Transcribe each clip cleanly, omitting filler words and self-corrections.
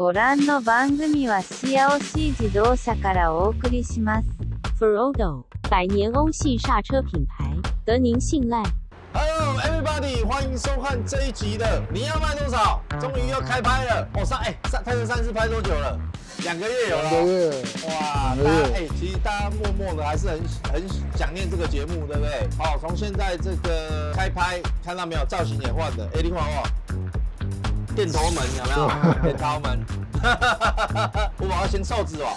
ご覧の番組はシア欧系自動車からお送りします。Ferodo， 百年欧系刹车品牌，得您信赖。Hello everybody， 欢迎收看这一集的。你要卖多少？终于要开拍了。泰森30拍多久了？2个月有了。2个月。哇，其实大家默默的还是很想念这个节目，对不对？哦，从现在这个开拍，看到没有？造型也换了，哎，你看哦。 电头门有没有？电头门，我要先瘦子哦。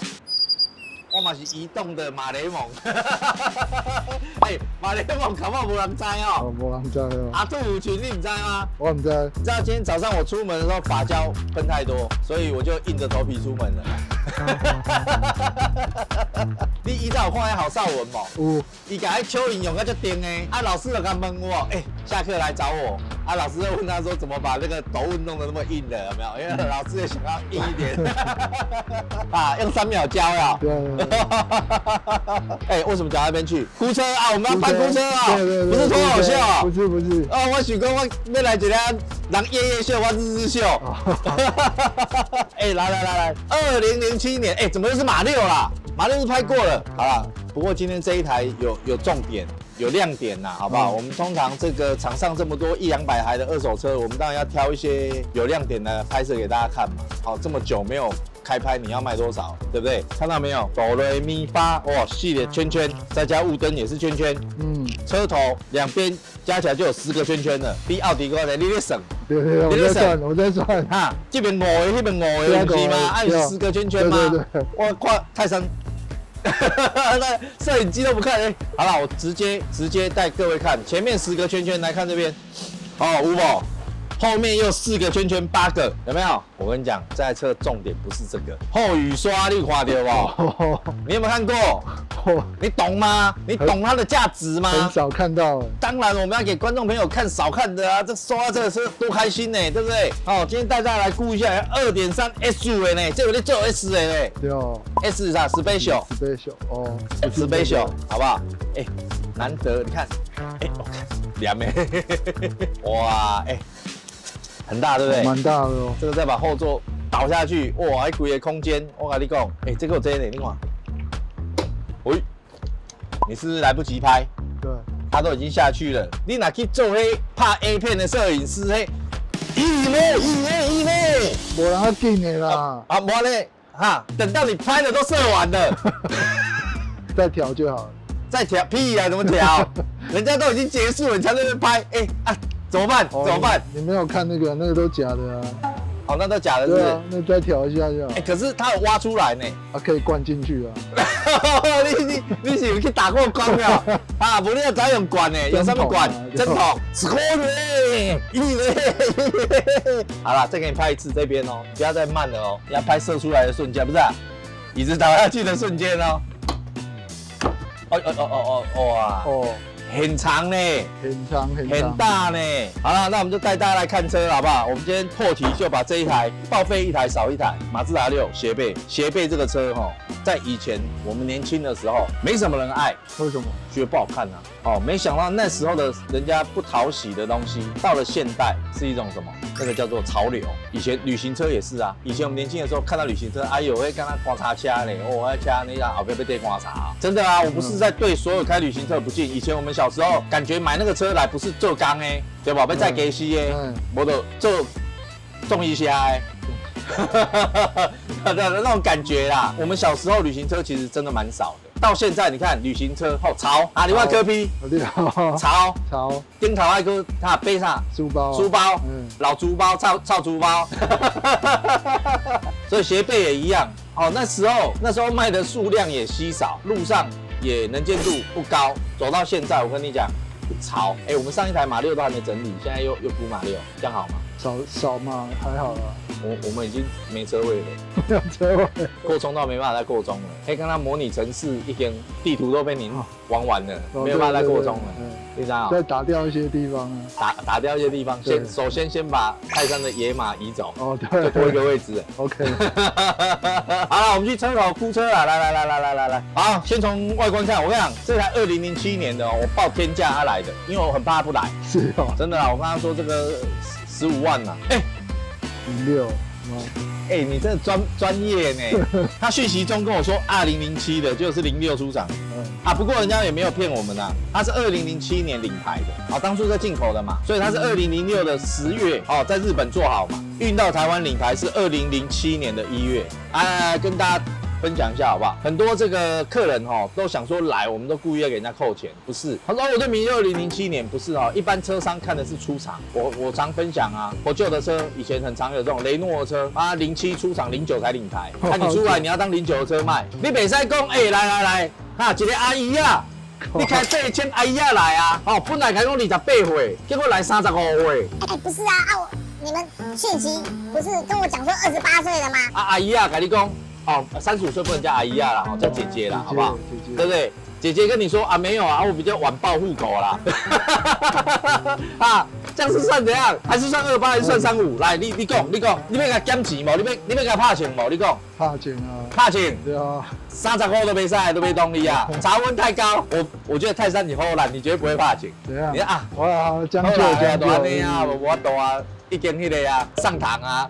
我嘛是移动的马雷蒙，哎，马雷蒙搞不好无人知哦。无人知哦。阿杜有群你唔知吗？我唔知。你知道今天早上我出门的时候发胶喷太多，所以我就硬着头皮出门了。你依照我看下郝邵文无？有。伊甲迄蚯蚓用个就叮诶，啊老师就甲问我，哎，下课来找我。 啊！老师就问他说：“怎么把那个斗纹弄得那么硬的？有没有？”因为老师也想要硬一点。啊，用3秒教呀。对。哎，为什么讲那边去？哭车啊！我们要办哭车啊！不是脱口秀。不是不是。哦，我许哥，我未来几天让夜夜秀，我日日秀。哎，来，2007年，哎，怎么又是马六啦？马六是拍过了，好啦。不过今天这一台有重点。 有亮点呐，好不好？我们通常这个场上这么多100-200台的二手车，我们当然要挑一些有亮点的拍摄给大家看嘛。好，这么久没有开拍，你要卖多少，对不对？看到没有？哆来咪发，哇，系列圈圈，再加雾灯也是圈圈，嗯，车头两边加起来就有10个圈圈了，比奥迪高的，你在省，对，我在算哈，这边5个，那边5个，不是吗？按10个圈圈吗？对，我看泰森。 那摄影机都不看哎、欸，好了，我直接带各位看前面10个圈圈，来看这边，哦，5，后面又4个圈圈，8个，有没有？我跟你讲，这台车重点不是这个后雨刷绿化对不？你有没有看过？你懂吗？你懂它的价值吗？很少看到、欸。当然，我们要给观众朋友看少看的啊，这收到这个车多开心呢、欸，对不对？哦，今天带大家来估一下2.3SUV 呢，这有的就有 S 的嘞。对哦 ，S 是啥 ？Special。哦 ，Special， 好不好？哎、欸，难得，你看，哎、欸，我看凉没？哇，哎、欸，很大，对不对？蛮大的哦。这个再把后座倒下去，哇，还鬼的空间，我跟你讲，哎、欸，这个有这一点，你看。 喂、欸，你是不是来不及拍？对，他都已经下去了。你哪去做黑拍 A 片的摄影师？嘿，一妹，无人要进的啦。啊，无嘞，哈，等到你拍的都射完了，再调就好了。再调屁呀、啊，怎么调？人家都已经结束了，你才在那拍。哎、欸、啊，怎么办？哦、怎么办？你没有看那个，那个都假的啊。 哦，那都假的，对啊，那再调一下就好。哎，可是它有挖出来呢，啊，可以灌进去啊。你是不是去打过光了？啊，不，你要怎用灌呢？有什么灌？针筒，可以，好了，再给你拍一次这边哦，不要再慢了哦，要拍射出来的瞬间，不是，椅子倒下去的瞬间哦。哦，哇。 很长呢，很大呢。好了，那我们就带大家来看车，好不好？我们今天破题就把这一台报废一台少一台马自达6斜背，斜背这个车哈，在以前我们年轻的时候没什么人爱，为什么？觉得不好看啊。哦，没想到那时候的人家不讨喜的东西，到了现代是一种什么？那个叫做潮流。以前旅行车也是啊，以前我们年轻的时候看到旅行车，哎呦，会跟他刮擦掐嘞，哦，要掐那下，后边被对刮擦。真的啊，我不是在对所有开旅行车不敬，以前我们。 小时候感觉买那个车来不是做工诶，对吧？要再加息诶，无就做种一下诶，那种感觉啦。我们小时候旅行车其实真的蛮少的，到现在你看旅行车后潮啊，另外科批潮，跟潮外哥他背上书包，老猪包操猪包，所以斜背也一样。哦，那时候卖的数量也稀少，路上。 也能见度不高，走到现在，我跟你讲，潮哎、欸，我们上一台马六都还没整理，现在又补马六，这样好吗？少嘛，还好啦。我们已经没车位了，没有车位，扩充到没办法再扩充了。哎、欸，刚刚模拟城市一天地图都被您玩完了，哦、没有办法再扩充了。第三啊，再打掉一些地方啊，打掉一些地方，首先把泰山的野马移走，哦对，就多一个位置。OK， 好了，我们去车口估车了，来，好，先从外观看。我跟你讲，这台2007年的、哦，我报天价它来的，因为我很怕它不来。是哦，真的啊，我跟他说这个15万呐、啊，哎、欸，16。哎，你这专业呢？他讯息中跟我说2007的，就是06出厂。啊，不过人家也没有骗我们啊，他是2007年领牌的，啊，当初在进口的嘛，所以他是2006的10月哦，在日本做好嘛，运到台湾领牌是2007年的1月。啊，跟大家分享一下好不好？很多这个客人哦，都想说来，我们都故意要给人家扣钱，不是？他说哦，我这名2007年不是哦，一般车商看的是出厂。我常分享啊，我旧的车以前很常有这种雷诺的车啊，07出厂，09才领牌。那、啊、你出来你要当09的车卖，你袂使讲哎，来来来，哈，一个阿姨啊，你开8000阿姨啊来啊，哦，本来开讲28岁，结果来35岁。哎，不是啊，啊你们讯息不是跟我讲说28岁了吗？啊，阿姨啊，跟你讲。哦，35岁不能叫阿姨啊啦，哦，叫姐姐啦，好不好？姐姐对不对？姐姐跟你说啊，没有啊，我比较晚报户口啦。啊，这样是算怎样？还是算28，还是算35？来，你讲，你要给他减钱无？你要给他拍钱无？你讲。拍钱啊！拍钱。对啊。35都没晒，都没动力啊！茶温太高，我觉得泰山以后啦，你绝对不会拍钱。对啊。你看啊，我将就将就。我多啊，一点那个啊，上堂啊。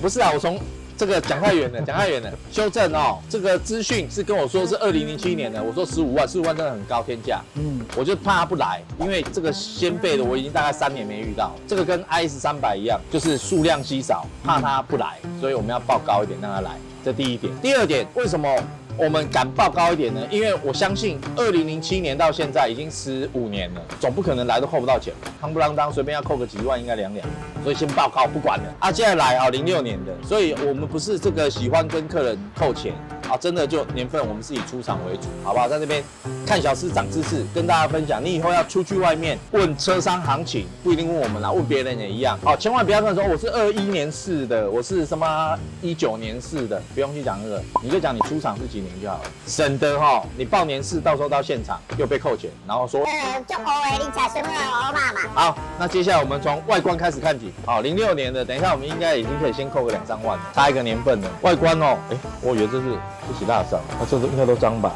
不是啊，我从。这个讲太远了，修正哦。这个资讯是跟我说是2007年的，我说15万，15万真的很高天价。嗯，我就怕他不来，因为这个先辈的我已经大概3年没遇到。这个跟 IS300一样，就是数量稀少，怕他不来，所以我们要报高一点让他来。这第一点。第二点，为什么我们敢报高一点呢？因为我相信2007年到现在已经15年了，总不可能来都扣不到钱，夯不啷当随便要扣个几万应该凉。所以先报高不管了啊！接下来啊，06年的，所以我们不是这个喜欢跟客人扣钱啊，真的就年份我们是以出厂为主，好不好？在这边看小事长知识，跟大家分享，你以后要出去外面问车商行情，不一定问我们啦，问别人也一样。好，千万不要跟他说我是21年式的，我是什么19年式的，不用去讲那个，你就讲你出厂是几年就好了，省得哈你报年式，到时候到现场又被扣钱，然后说就欧你假什么欧爸嘛。好，那接下来我们从外观开始看起。好，06年的，等一下我们应该已经可以先扣个2、3万，差一个年份了。外观哦，哎，我以为这是一起大扫，啊，这应该都脏吧？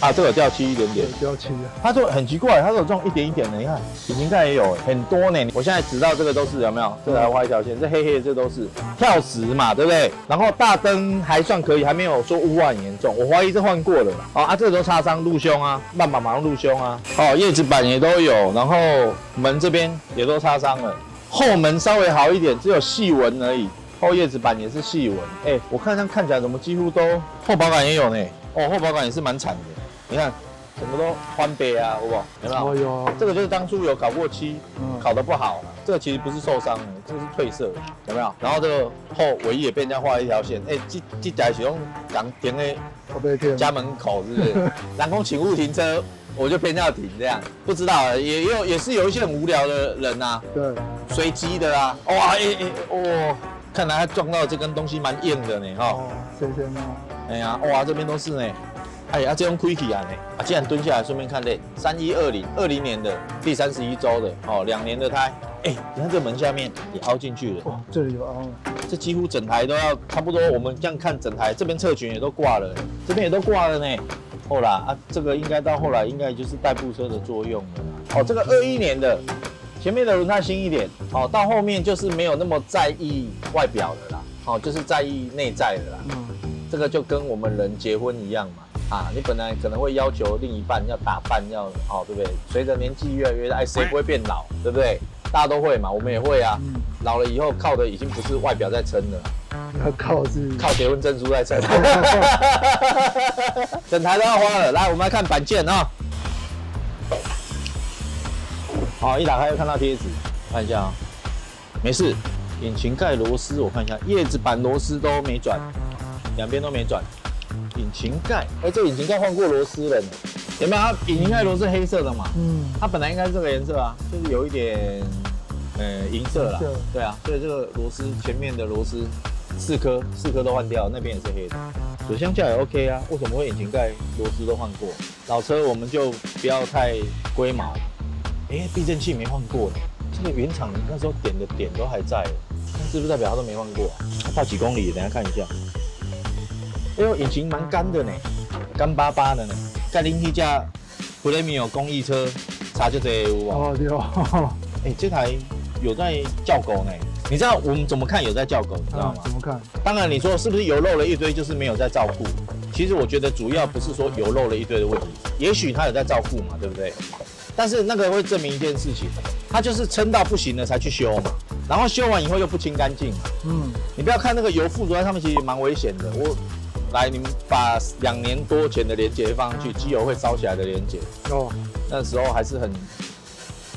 啊，这个掉漆一点点，掉漆啊。它就很奇怪，它有这种一点一点的，你看，引擎盖也有，很多呢。我现在指到这个都是有没有？这还画一条线，这黑黑的这都是跳石嘛，对不对？然后大灯还算可以，还没有说污染严重，我怀疑这换过了。哦啊，这个都擦伤路胸啊，慢慢马上路胸啊。哦，叶子板也都有，然后门这边也都擦伤了。后门稍微好一点，只有细纹而已。后叶子板也是细纹。哎，我看它看起来怎么几乎都后保杆也有呢？哦，后保杆也是蛮惨的。你看，什么都翻白啊，好不好？有没有？哦、这个就是当初有烤过漆，烤得不好。这个其实不是受伤的，这个是褪色的，有没有？然后这个后尾翼也被人家画一条线。哎，这台是用港停的家门口，是不是？然后请勿停车。我就偏要停这样，不知道也是有一些很无聊的人呐、啊，对，随机的啊，哇哦，看来他撞到这根东西蛮硬的呢哈，谢谢你。哎呀，哇，这边都是呢，哎呀，这种亏起啊呢，啊，既然蹲下来，顺便看嘞，3120年的第31周的哦，2年的胎，哎，你看这门下面也凹进去了，哇，这里有凹了，这几乎整台都要差不多，我们这样看整台，这边侧裙也都挂了，这边也都挂了呢。后来啊，这个应该到后来应该就是代步车的作用了啦。哦，这个21年的，前面的轮胎新一点，哦，到后面就是没有那么在意外表了啦，哦，就是在意内在的啦。这个就跟我们人结婚一样嘛。啊，你本来可能会要求另一半要打扮，要哦，对不对？随着年纪越来越大，哎，谁不会变老，对不对？大家都会嘛，我们也会啊。老了以后靠的已经不是外表在撑了，要靠结婚证书在撑。整台都要花了，来，我们来看板件啊。好，一打开就看到贴纸，看一下啊、哦，没事。引擎盖螺丝我看一下，叶子板螺丝都没转，两边都没转。引擎盖，哎，这引擎盖换过螺丝了呢，有没有？它引擎盖螺丝黑色的嘛，嗯，它本来应该是这个颜色啊，就是有一点，银色啦，对啊，所以这个螺丝前面的螺丝4颗都换掉，那边也是黑的，水箱架也 OK 啊，为什么会引擎盖螺丝都换过？老车我们就不要太龟毛，哎，避震器没换过的，这个原厂那时候点的点都还在，那是不是代表它都没换过啊？到几公里？等一下看一下。哎呦，引擎蛮干的呢，干巴巴的呢。在另一架普雷米有公益车，差就这有啊。哦对哦。哎，这台有在叫狗呢，你知道我们怎么看有在叫狗，你知道吗？怎么看？当然你说是不是油漏了一堆，就是没有在照顾。其实我觉得主要不是说油漏了一堆的问题，也许他有在照顾嘛，对不对？但是那个会证明一件事情，他就是撑到不行了才去修嘛，然后修完以后又不清干净。嗯，你不要看那个油附着在上面，其实蛮危险的。来，你们把2年多前的连结放上去，机油会烧起来的连结。哦，那时候还是很。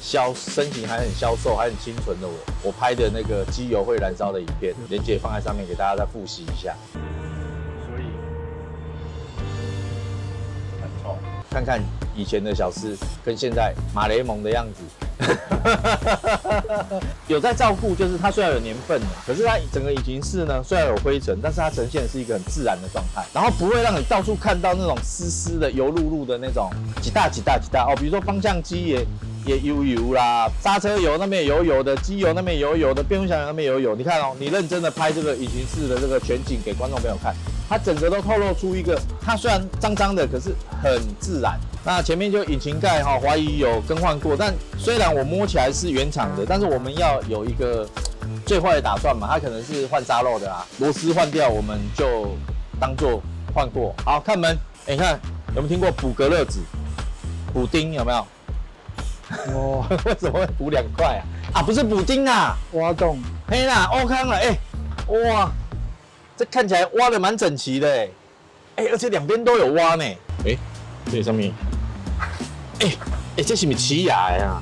身形还很消瘦，还很清纯的我拍的那个机油会燃烧的影片，连结放在上面给大家再复习一下。所以，看看以前的小施跟现在马雷蒙的样子，有在照顾，就是它虽然有年份，可是它整个引擎室呢虽然有灰尘，但是它呈现的是一个很自然的状态，然后不会让你到处看到那种湿湿的、油漉漉的那种几大哦，比如说方向机也油油啦，刹车油那边也油油的，机油那边也油油的，变速箱那边也油油。你看哦，你认真的拍这个引擎室的这个全景给观众朋友看，它整个都透露出一个，它虽然脏脏的，可是很自然。那前面就引擎盖哈，怀疑有更换过，但虽然我摸起来是原厂的，但是我们要有一个最坏的打算嘛，它可能是换沙漏的啦，螺丝换掉，我们就当做换过。好，看门，你看有没有听过补隔热纸、补丁有没有？ 哦，为什么会补2块啊？啊，不是补丁啊，挖洞。嘿啦，欧康了，哎、欸，哇，这看起来挖的蛮整齐的哎，哎、欸，而且2边都有挖呢。哎、欸，这上面，哎、欸、哎、欸，这是不是奇亚呀？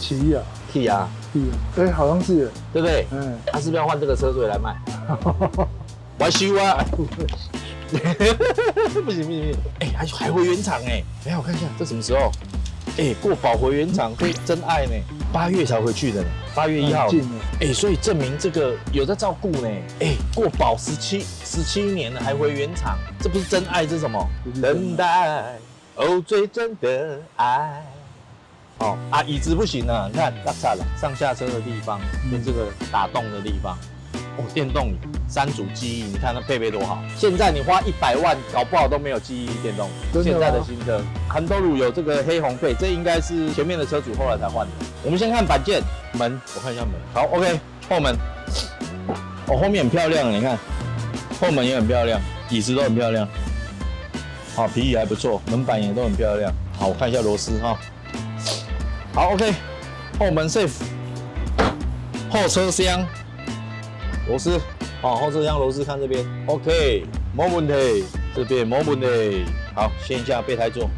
奇亚，奇亚，哎、欸，好像是，对不对？嗯，他、啊、是不是要换这个车队来卖？维修啊。不行，哎、欸，还回原厂哎、欸，哎，我看一下，这什么时候？ 哎、欸，过保回原厂会真爱呢，8月才回去的呢，8月1号。哎、欸，所以证明这个有在照顾呢。哎、欸，过保17年了还回原厂，这不是真爱，这是什么？等待，哦，最真的爱。哦啊，椅子不行了，你看，拉差了，上下车的地方跟这个打洞的地方。哦，电动3组记忆，你看它配备多好。现在你花100万，搞不好都没有记忆电动。现在的新车，韩多鲁有这个黑红配，这应该是前面的车主后来才换的。我们先看板件门，我看一下门。好 ，OK， 后门。哦，后面很漂亮，你看，后门也很漂亮，椅子都很漂亮。好，皮椅还不错，门板也都很漂亮。好，我看一下螺丝哈。好 ，OK， 后门 safe， 后车厢。 螺丝，哦，后车厢螺丝看这边 ，OK， 没问题，这边没问题。好，掀一下备胎座，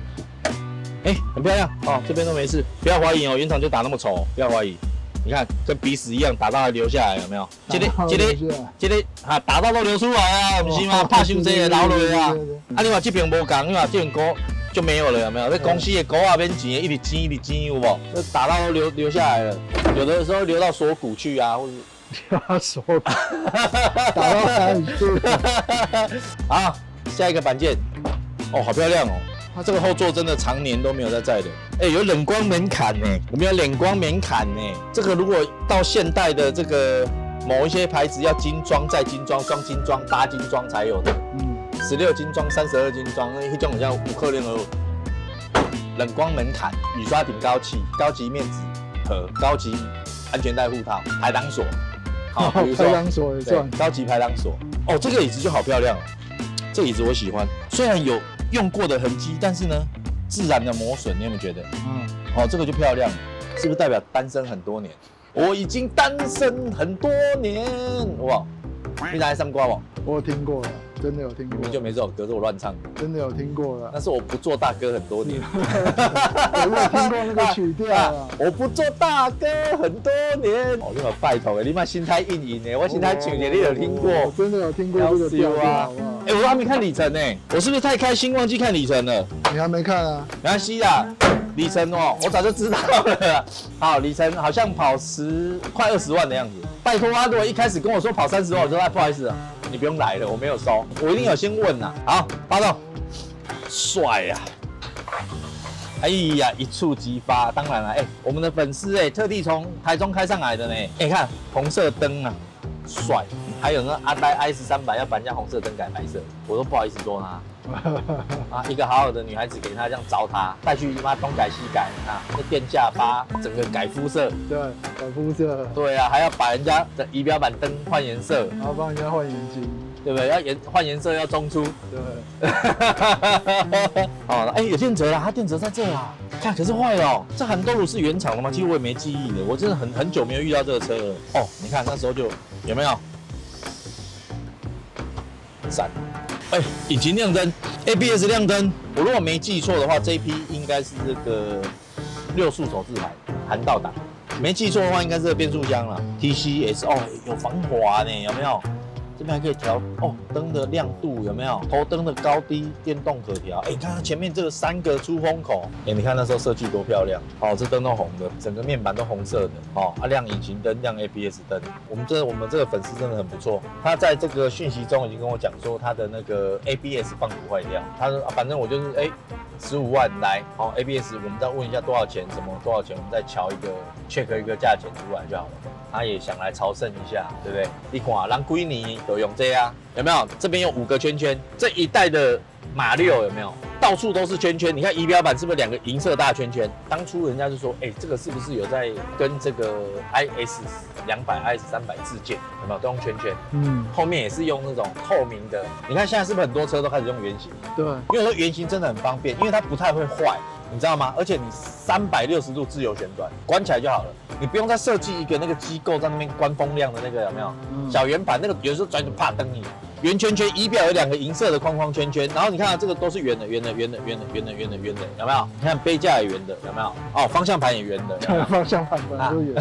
哎、欸，很漂亮哦，这边都没事，不要怀疑哦，原厂就打那么丑，不要怀疑。你看跟鼻屎一样，打到还流下来，有没有？这里啊，打到都流出来啊，不是吗？怕修这个老累啊，啊，你话这边无讲，你话这边高就没有了，有没有？那公司的狗啊，边钱一直挤，有无？这打到都流下来了，有的时候流到锁骨去啊，或者。 他说打到很舒服。好，下一个板件，哦，好漂亮哦！它这个后座真的常年都没有在的。哎、欸，有冷光门槛呢，我们有冷光门槛呢。这个如果到现代的这个某一些牌子要精装、再精装、双精装、8精装才有的，嗯，16精装、32精装，那一种叫5克025。冷光门槛，雨刷顶高气，高级面纸盒，高级安全带护套，排挡锁。 好，比如说排挡锁也算高级排挡锁哦，这个椅子就好漂亮了。这椅子我喜欢，虽然有用过的痕迹，但是呢，自然的磨损，你有没有觉得？嗯，哦，这个就漂亮了，是不是代表单身很多年？我已经单身很多年，哇！你来上瓜不？我听过了，真的有听过。就没这首歌，是我乱唱的。真的有听过了，但是我不做大哥很多年。我没有听过那个曲调啊。我不做大哥很多年。哦，你有拜托的，你妈心态硬硬的，我心态强的，你有听过？真的有听过这个调啊？哎，我还没看里程呢，我是不是太开心忘记看里程了？你还没看啊？没关系啦，里程哦，我早就知道了。好，里程好像跑快20万的样子。 拜托啊！如果一开始跟我说跑30万，我说哎，不好意思，你不用来了，我没有收，我一定有先问呐。好，发动，帅呀！哎呀，一触即发。当然了，哎，我们的粉丝哎，特地从台中开上来的呢。哎，看红色灯啊，帅！还有呢，阿呆 S300要把人家红色灯改白色，我都不好意思说他。啊，一个好好的女孩子给他这样糟蹋，带去妈东改西改啊，那垫下巴整个改肤色。对，改肤色。对啊，还要把人家的仪表板灯换颜色，然后帮人家换眼睛，对不对？要换颜色要中出。对。哦，哎，有电折啦，它电折在这啦。看，可是坏了、哦，这涵斗路是原厂的吗？其实我也没记忆了，我真的很久没有遇到这个车了。哦，你看那时候就有没有？ 闪，哎、欸，引擎亮灯 ，ABS 亮灯。我如果没记错的话，这一批应该是这个6速手自排涵道档，没记错的话应该是这个变速箱了。TCS 哦，有防滑呢，有没有？这边还可以调哦，灯的亮度有没有？头灯的高低，电动可调。哎、欸，你看它前面这个3个出风口，哎、欸，你看那时候设计多漂亮。哦，这灯都红的，整个面板都红色的。哦，啊，亮引擎灯，亮 ABS 灯。我们这个粉丝真的很不错。他在这个讯息中已经跟我讲说，他的那个 ABS 棒骨坏掉。他说、啊，反正我就是哎，15万来，哦 ，ABS 我们再问一下多少钱，什么多少钱，我们再瞧一个 check 一个价钱出来就好了。 他也想来朝圣一下，对不对？你看，人几年就用这啊，有没有？这边有5个圈圈，这一代的马6有没有？到处都是圈圈。你看仪表板是不是2个银色大圈圈？当初人家就说，哎、欸，这个是不是有在跟这个 IS200、IS300自建？有没有都用圈圈？嗯，后面也是用那种透明的。你看现在是不是很多车都开始用圆形？对，因为说圆形真的很方便，因为它不太会坏。 你知道吗？而且你360度自由旋转，关起来就好了，你不用再设计一个那个机构在那边关风量的那个有没有？小圆盘那个有时候转就啪蹬你。圆圈圈仪表有2个银色的框框圈圈，然后你看、啊、这个都是圆的，圆的，有没有？你看杯架也圆的，有没有？哦，方向盘也圆的，有沒有方向盘本来就圆。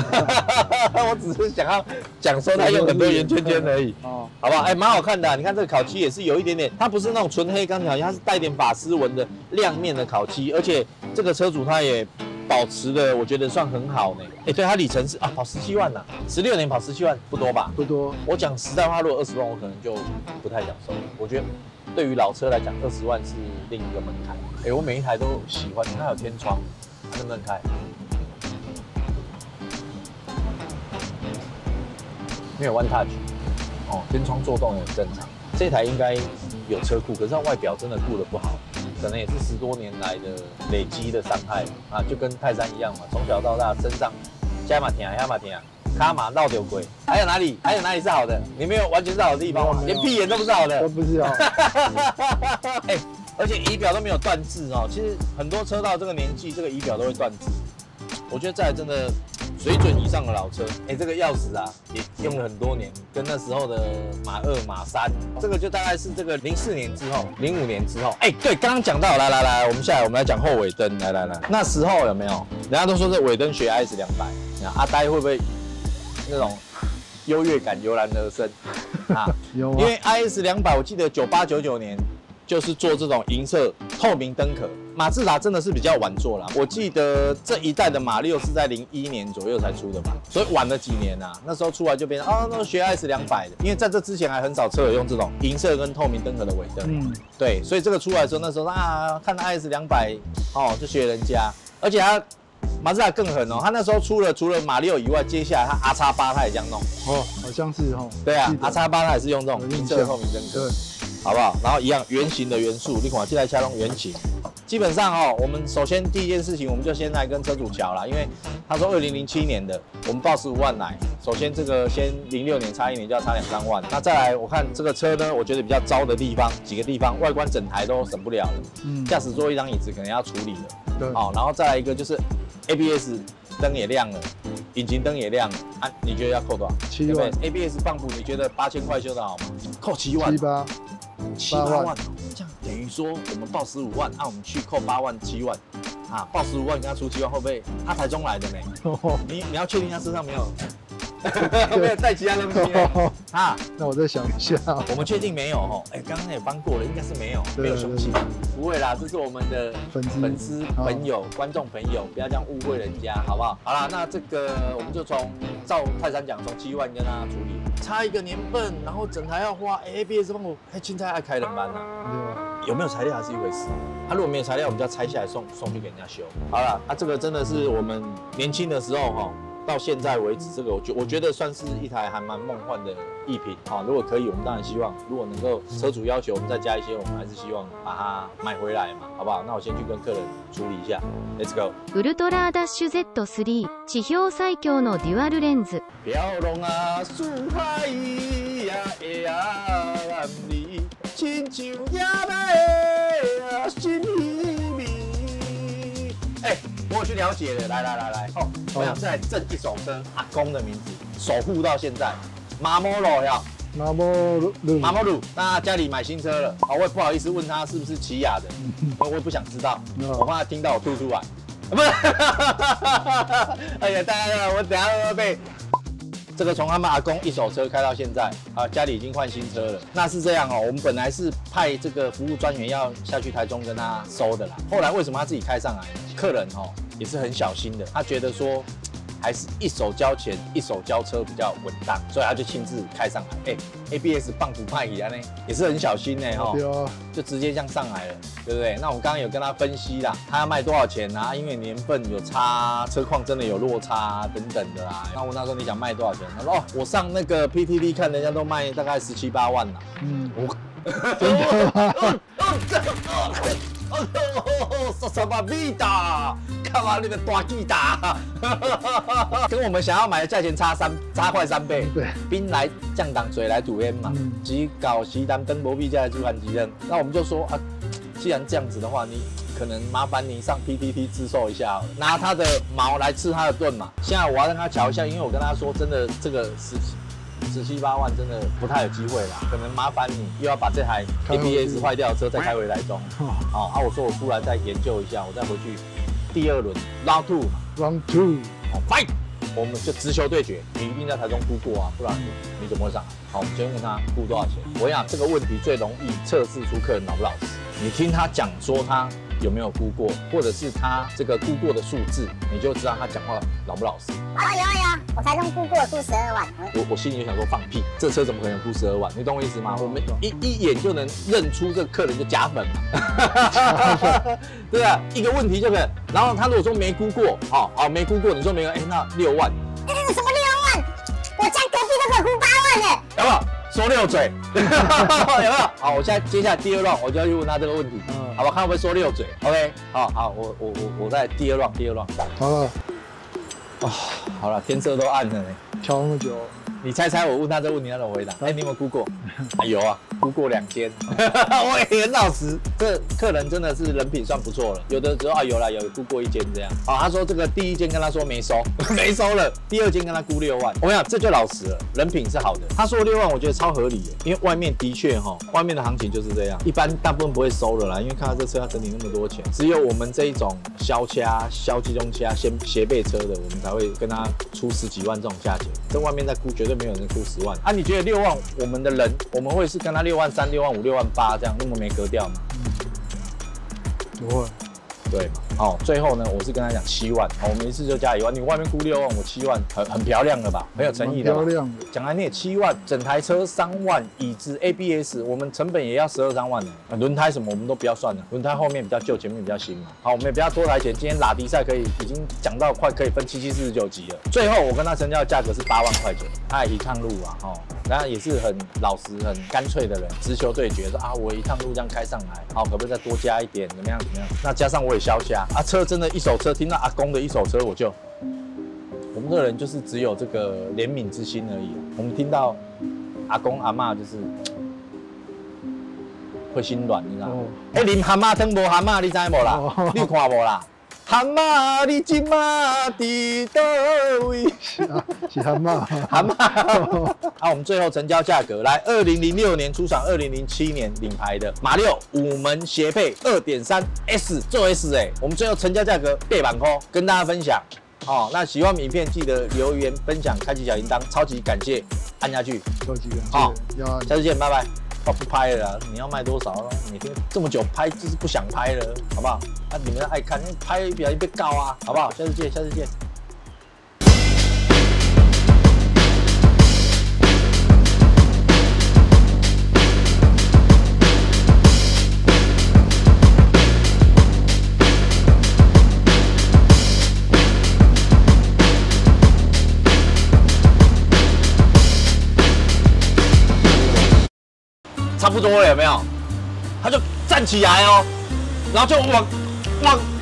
我只是想要讲说它有很多圆圈圈而已，哦，好不好？哎、欸，蛮好看的、啊，你看这个烤漆也是有一点点，它不是那种纯黑钢条漆，它是带点法丝纹的亮面的烤漆，而且。 这个车主他也保持的，我觉得算很好呢。哎，对他里程是啊，跑17万呐、啊，16年跑17万不多吧？不多。我讲实在话，如果20万，我可能就不太想收了。我觉得对于老车来讲，20万是另一个门槛。哎，我每一台都喜欢，它有天窗，能不能开？没有 One Touch， 哦，天窗做动也很正常。这台应该有车库，可是它外表真的顾得不好。 可能也是10多年来的累积的伤害啊，就跟泰山一样嘛，从小到大身上加马田啊，加马田啊，卡马绕流鬼，还有哪里是好的？你没有完全是好的地方吗？连屁眼都不是好的，都不是啊。哎，而且仪表都没有断字哦。其实很多车到这个年纪，这个仪表都会断字。我觉得这台真的水准以上的老车。哎，这个钥匙啊，也用了很多年，跟那时候的马2、马3，这个就大概是这个04年之后、05年之后。哎，对，刚刚讲到，来，我们下来我们来讲后尾灯，来，那时候有没有？人家都说这尾灯学 S200， 阿呆会不会那种优越感油然而生啊？有啊，因为 IS200， 我记得98、99年。 就是做这种银色透明灯壳，马自达真的是比较晚做啦。我记得这一代的马6是在01年左右才出的嘛，所以晚了几年啊。那时候出来就变成哦，那学 S200的，因为在这之前还很少车有用这种银色跟透明灯壳的尾灯。嗯，对，所以这个出来的时候，那时候啊，看到 S200， 哦，就学人家，而且它马自达更狠哦，它那时候出了除了马6以外，接下来它 RX8 它也这样弄。哦，好像是哦。对啊，RX8 它也是用这种银色透明灯壳。 好不好？然后一样圆形的元素，你看这台车都圆形。基本上哦，我们首先第一件事情，我们就先来跟车主瞧啦，因为他说2007年的，我们报15万来。首先这个先06年差1年就要差2、3万。那再来，我看这个车呢，我觉得比较糟的地方几个地方，外观整台都省不了了。嗯，驾驶座一张椅子可能要处理了。对，好、哦，然后再来一个就是 ABS 灯也亮了。 引擎灯也亮啊！你觉得要扣多少？7万。ABS 棒骨，你觉得8000块修得好吗？扣7万。7、8万。这样等于说我们报15万，啊，我们去扣8万、7万，啊，报15万跟他出7万，会不会？他台中来的呢？你要确定他身上没有，没有带其他东西呢？啊？那我再想一下。我们确定没有哦。哎，刚刚也帮过了，应该是没有，没有凶器。不会啦，这是我们的粉丝朋友、观众朋友，不要这样误会人家，好不好？好啦，那这个。 我们就从照泰山讲，从7万跟他处理，差一个年份，然后整台要花 ABS 帮我，哎，青菜爱开冷班啊，有没有材料还是一回事。他如果没有材料，我们就要拆下来送去给人家修。好了，啊，这个真的是我们年轻的时候哈，到现在为止，这个我觉得算是一台还蛮梦幻的逸品啊。如果可以，我们当然希望，如果能够车主要求我们再加一些，我们还是希望把它买回来嘛，好不好？那我先去跟客人处理一下 ，Let's go。ウルトラダッシュ Z3 地表最強のデュアルレンズ。漂亮啊，四海呀呀，万里亲像野马啊，心稀微。哎，我有去了解了，来。哦 我想这台正一手车阿公的名字守护到现在，马莫鲁，那家里买新车了，我也不好意思问他是不是起亚的，我也不想知道，我怕他听到我吐出来，不是，哎呀，大家我等下要被这个从他们阿公一手车开到现在啊，家里已经换新车了，那是这样哦，我们本来是派这个服务专员要下去台中跟他收的啦，后来为什么他自己开上来呢？客人哦。 也是很小心的，他觉得说，还是一手交钱一手交车比较稳当，所以他就亲自开上来。ABS 棒骨派一样呢，也是很小心呢哈，就直接这样上来了，对不对？那我们刚刚有跟他分析啦，他要卖多少钱啊？因为年份有差，车况真的有落差、等等的啦。那我问他说你想卖多少钱？他说哦，我上那个 PTT 看人家都卖大概17、8万啦。嗯，我。 哦，萨巴比达，看完那个大吉达，跟我们想要买的价钱差快3倍。对，兵来将挡，水来土掩嘛。只搞西单登博币价来就喊几人，那我们就说啊，既然这样子的话，你可能麻烦你上 PTT 自售一下，拿他的毛来吃他的盾嘛。现在我要让他瞧一下，因为我跟他说，真的这个17、8万真的不太有机会啦，可能麻烦你又要把这台 ABS 坏掉的车再开回台中。好啊，我说我出来再研究一下，我再回去第二轮 round two， 好 fight， 我们就直球对决，你一定在台中估过啊，不然你怎么会上来？好，我们先问他估多少钱。我想这个问题最容易测试出客人老不老实。你听他讲说他有没有估过，或者是他这个估过的数字，你就知道他讲话老不老实。 我台中估过估12万，我心里就想说放屁，这车怎么可能估12万？你懂我意思吗？我们一眼就能认出这客人就假粉嘛，对啊，一个问题就可以。然后他如果说没估过，好没估过，你说没有，哎，那6万，哎，什么6万？我家隔壁都可以估8万呢，有没有？说溜嘴，有没有？好，我现在接下来第二 round 我就要去问他这个问题，好吧？看会不会说溜嘴 ？OK， 好，我在第二 round，好了。 哦，好了，天色都暗了呢，调那么久，你猜猜我问他这问题他怎么回答？哎，你有没有估过？有啊，估过2间，我也很老实。这客人真的是人品算不错了，有的时候啊有啦，有估过1间这样。啊，他说这个第1间跟他说没收，没收了，第2间跟他估6万。我想这就老实了，人品是好的。他说6万，我觉得超合理耶，因为外面的确哈，外面的行情就是这样，一般大部分不会收了啦，因为看到这车要整理那么多钱，只有我们这一种削掐、削集中掐、斜背车的，我们。 才会跟他出10几万这种价钱，在外面再估绝对没有人估10万啊！你觉得6万，我们的人我们会是跟他6万3、6万5、6万8这样，那么没格调吗？不会，对嘛？哦，最后呢，我是跟他讲7万，我们一次就加1万。你外面估6万，我7万，很漂亮了吧？很有诚意的吧？漂亮的。讲来你也7万，整台车3万，椅子 ABS， 我们成本也要12、13万呢。轮胎什么我们都不要算了，轮胎后面比较旧，前面比较新嘛。好，我们也不要多台钱。今天拉迪赛可以已经讲到快可以分77、49集了。最后我跟他成交的价格是8万块钱，他也一趟路啊，哦，然后也是很老实、很干脆的人，直球对决说啊，我一趟路这样开上来，好，可不可以再多加一点？怎么样？那加上我也削价。 啊，车真的一手车，听到阿公的一手车，我们个人就是只有这个怜悯之心而已。我们听到阿公阿嬷就是会心软，你知道吗？哎，恁蛤蟆汤无蛤蟆，你知无啦？你看无啦？蛤蟆，你今嘛伫倒位？是蛤蟆，蛤蟆。啊，我们最后成交价格来，2006年出厂，2007年领牌的马六5门斜配2.3S 做 S 哎，我们最后成交价格8万块，跟大家分享。哦，那喜欢我们影片记得留言分享，开启小铃铛，超级感谢，按下去。超级感谢。好，下次见，拜拜。哦，不拍了啦，你要卖多少了？每天这么久拍就是不想拍了，好不好？啊，你们爱看，拍比较被告啊，好不好？下次见。不多了，有没有？他就站起来哦，然后就往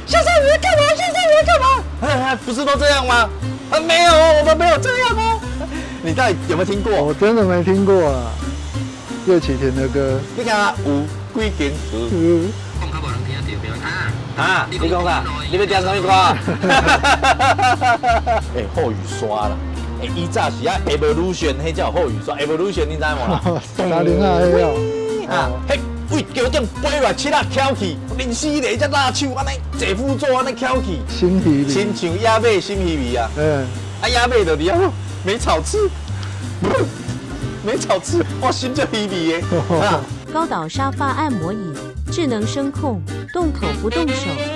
先生你在干嘛？先生你在干嘛？哎，不是都这样吗？啊，没有，我们没有这样哦。你到底有没有听过？我真的没听过啊。叶启田的歌，你看啊，有几件事。嗯。讲较无人听就不要听。啊？你讲啥？你要听什么歌？哎，后雨刷了。 伊早是啊 ，Evolution 迄叫后语说 Evolution 你知无啦？啥零啊？迄啊，迄为桥顶飞来七啊翘起，连死咧只拉手安尼，坐副座安尼翘起，新皮皮，亲像鸭尾新皮皮啊。嗯，啊鸭尾就滴啊，没草吃，没草吃，我心就皮皮耶。高岛沙发按摩椅，智能声控，动口不动手。